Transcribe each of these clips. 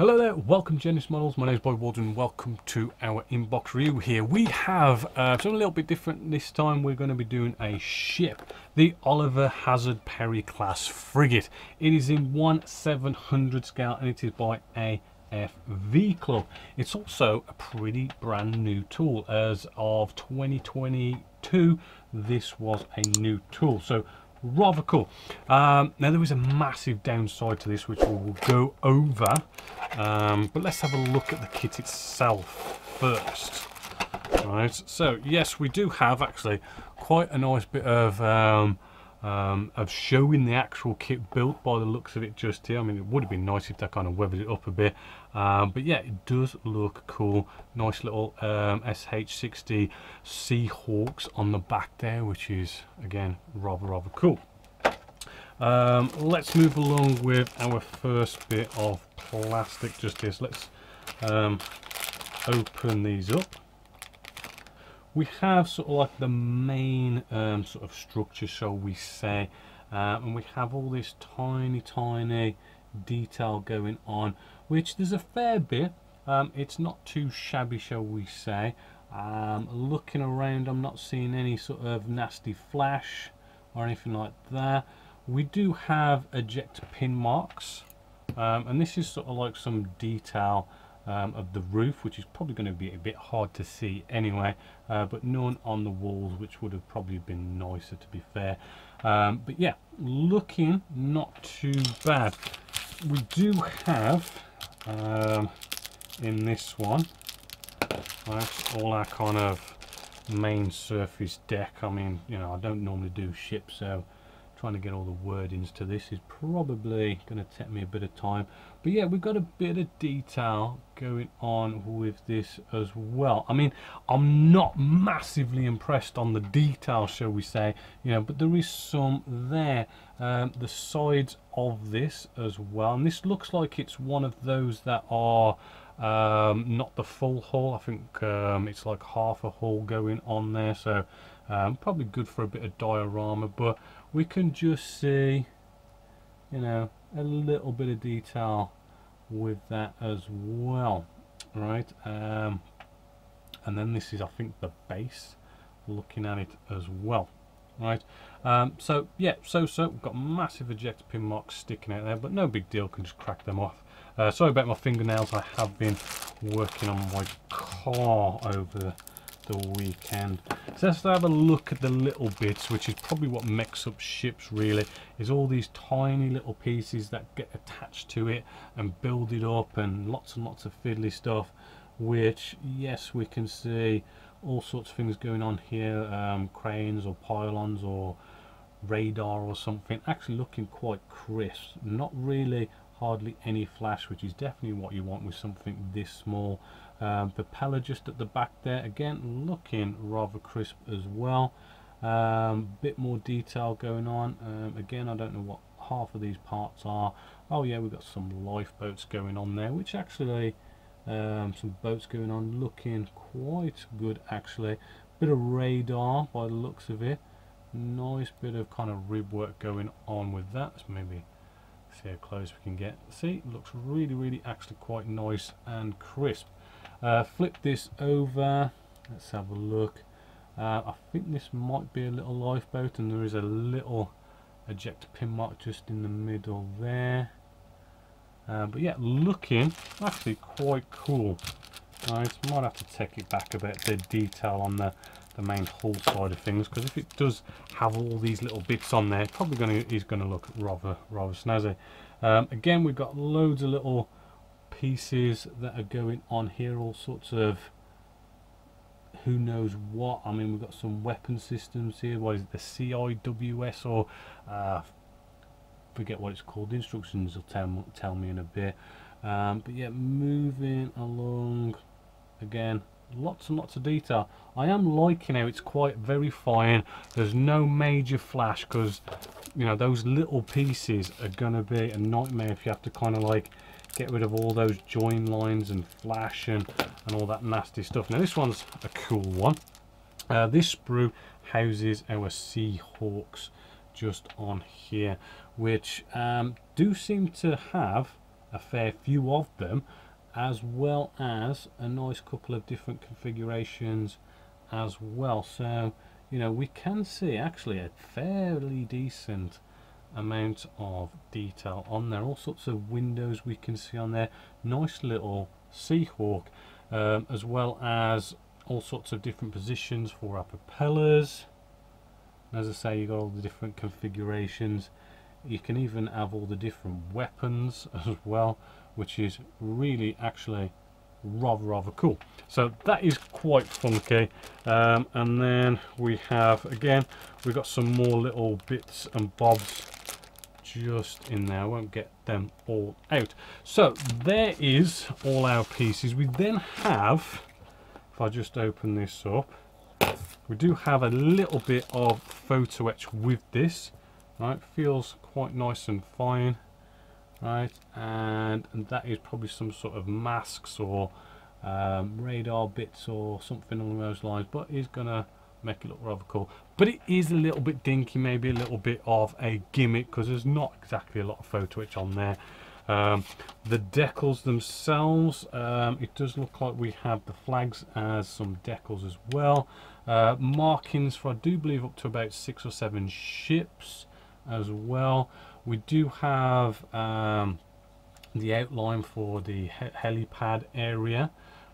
Hello there, welcome to Genessis Models. My name is Boyd Walden and welcome to our inbox review. Here we have something a little bit different this time. We're going to be doing a ship, the Oliver Hazard Perry class frigate. It is in 1/700 scale and it is by AFV Club. It's also a pretty brand new tool. As of 2022, this was a new tool. So rather cool. Now there was a massive downside to this which we will go over, but let's have a look at the kit itself first. Right, so yes, we do have actually quite a nice bit of showing the actual kit built by the looks of it just here. I mean, it would have been nice if that kind of weathered it up a bit, but yeah, it does look cool. Nice little SH60 Seahawks on the back there, which is again rather cool. Let's move along with our first bit of plastic just here. So let's open these up. We have sort of like the main sort of structure, shall we say, and we have all this tiny detail going on, which there's a fair bit. It's not too shabby, shall we say. Looking around, I'm not seeing any sort of nasty flash or anything like that. We do have ejector pin marks, and this is sort of like some detail of the roof, which is probably going to be a bit hard to see anyway, but none on the walls, which would have probably been nicer, to be fair. But yeah, looking not too bad. We do have in this one, that's all our kind of main surface deck. I mean, you know, I don't normally do ships, so trying to get all the wordings to this is probably going to take me a bit of time. But yeah, we've got a bit of detail going on with this as well. I mean, I'm not massively impressed on the detail, shall we say, you know, but there is some there. The sides of this as well, and this looks like it's one of those that are not the full hull. I think it's like half a hull going on there, so probably good for a bit of diorama. But we can just see, you know, a little bit of detail with that as well, right? And then this is, I think, the base, looking at it as well, right? So yeah, so we've got massive ejector pin marks sticking out there, but no big deal, can just crack them off. Sorry about my fingernails, I have been working on my car over the weekend. So let's have a look at the little bits, which is probably what makes up ships really, is all these tiny little pieces that get attached to it and build it up, and lots of fiddly stuff, which yes, we can see all sorts of things going on here. Cranes or pylons or radar or something, actually looking quite crisp, not really hardly any flash, which is definitely what you want with something this small. Propeller just at the back there, again looking rather crisp as well. Bit more detail going on. Again, I don't know what half of these parts are. Oh yeah, we've got some lifeboats going on there, which actually some boats going on, looking quite good actually. Bit of radar by the looks of it. Nice bit of kind of rib work going on with that. Let's maybe see how close we can get. See, looks really actually quite nice and crisp. Flip this over, let's have a look. I think this might be a little lifeboat, and there is a little ejector pin mark just in the middle there. But yeah, looking actually quite cool. Right, might have to take it back about the detail on the main hull side of things, because if it does have all these little bits on there, probably is going to look rather snazzy. Again, we've got loads of little pieces that are going on here, all sorts of who knows what. I mean, we've got some weapon systems here. What is it, the CIWS, or forget what it's called. The instructions will tell me in a bit. But yeah, moving along, again lots of detail. I am liking how it's quite very fine. There's no major flash, because you know those little pieces are gonna be a nightmare if you have to kind of like get rid of all those join lines and flash and all that nasty stuff. Now this one's a cool one. This sprue houses our Seahawks just on here, which do seem to have a fair few of them, as well as a nice couple of different configurations as well. So, you know, we can see actually a fairly decent amount of detail on there. All sorts of windows we can see on there. Nice little Seahawk, as well as all sorts of different positions for our propellers. And as I say, you've got all the different configurations. You can even have all the different weapons as well, which is really actually rather cool. So that is quite funky. And then we have, again, we've got some more little bits and bobs just in there. I won't get them all out. So there is all our pieces. We then have, if I just open this up, we do have a little bit of photo etch with this. Right, feels quite nice and fine. Right, and that is probably some sort of masks or radar bits or something along those lines, but it's gonna make it look rather cool. But it is a little bit dinky, maybe a little bit of a gimmick, because there's not exactly a lot of photo etch on there. The decals themselves, it does look like we have the flags as some decals as well. Markings for, I do believe, up to about 6 or 7 ships as well. We do have the outline for the helipad area,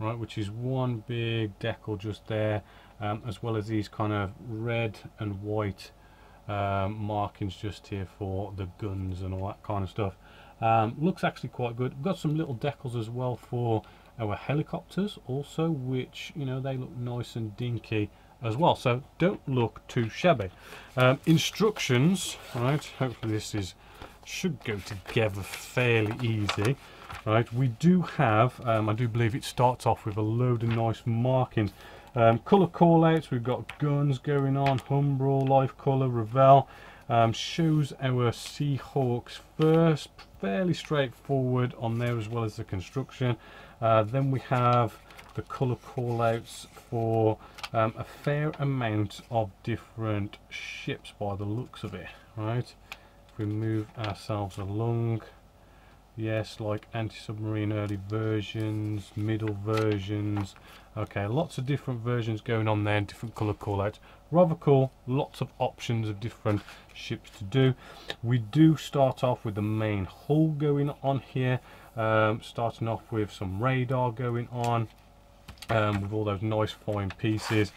right, which is one big decal just there, as well as these kind of red and white markings just here for the guns and all that kind of stuff. Looks actually quite good. We've got some little decals as well for our helicopters also, which, you know, they look nice and dinky as well, so don't look too shabby. Instructions, right, hopefully this is, should go together fairly easy. Right, we do have, I do believe it starts off with a load of nice markings. Colour callouts, we've got guns going on, Humbrol, Life Colour, Ravel. Shows our Seahawks first, fairly straightforward on there, as well as the construction. Then we have the colour callouts for a fair amount of different ships by the looks of it. Right, if we move ourselves along, yes, like anti-submarine early versions, middle versions, okay, lots of different versions going on there, different colour callouts. Rather cool, lots of options of different ships to do. We do start off with the main hull going on here, starting off with some radar going on, with all those nice fine pieces.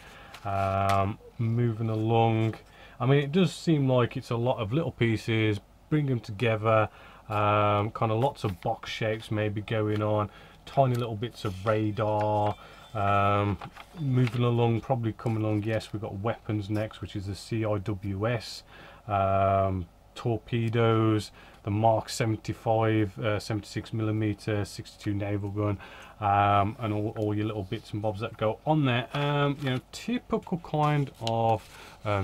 Moving along, I mean, it does seem like it's a lot of little pieces, bring them together, kind of lots of box shapes maybe going on, tiny little bits of radar. Moving along, probably coming along, yes, we've got weapons next, which is the CIWS, torpedoes, the Mark 75, 76mm, 62 naval gun, and all your little bits and bobs that go on there. You know, typical kind of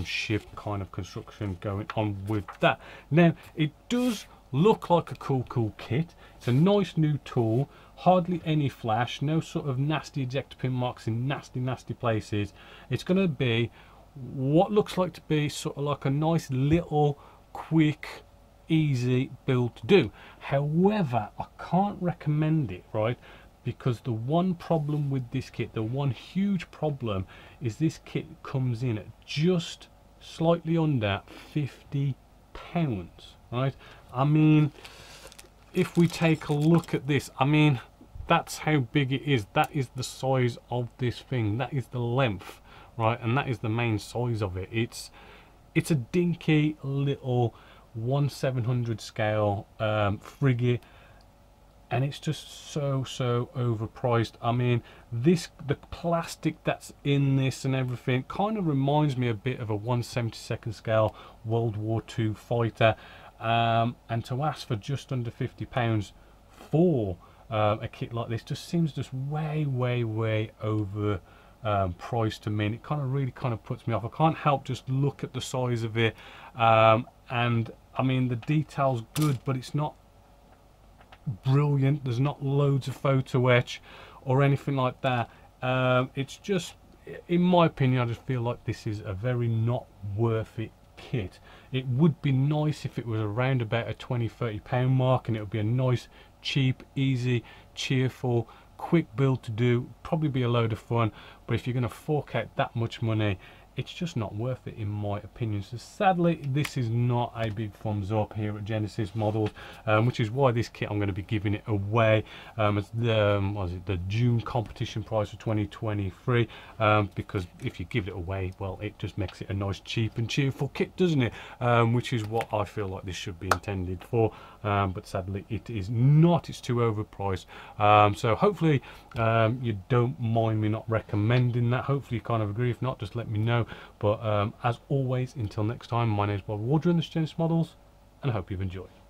ship kind of construction going on with that. Now, it does look like a cool kit. It's a nice new tool. Hardly any flash, no sort of nasty ejector pin marks in nasty places. It's going to be what looks like to be sort of like a nice little quick easy build to do. However, I can't recommend it, right, because the one problem with this kit, the one huge problem, is this kit comes in at just slightly under £50, right? I mean, if we take a look at this, I mean, that's how big it is. That is the size of this thing. That is the length, right? And that is the main size of it. It's a dinky little 1/700 scale frigate, and it's just so overpriced. I mean, this, the plastic that's in this and everything kind of reminds me a bit of a 1/72 scale World War II fighter. And to ask for just under £50 for a kit like this just seems just way over priced to me, and it kind of really kind of puts me off. I can't help just look at the size of it, and I mean, the detail's good, but it's not brilliant. There's not loads of photo etch or anything like that. It's just, in my opinion, I just feel like this is a very not worth it kit. It would be nice if it was around about a £20-30 mark, and it would be a nice cheap, easy, cheerful, quick build to do, probably be a load of fun, but if you're going to fork out that much money, it's just not worth it in my opinion. So sadly, this is not a big thumbs up here at Genessis Models, which is why this kit I'm going to be giving it away as the what is it, the June competition price for 2023, because if you give it away, well, it just makes it a nice cheap and cheerful kit, doesn't it? Which is what I feel like this should be intended for, but sadly it is not. It's too overpriced. So hopefully you don't mind me not recommending that. Hopefully you kind of agree. If not, just let me know. But as always, until next time, my name is Boyd Walden, this is Genessis Models, and I hope you've enjoyed.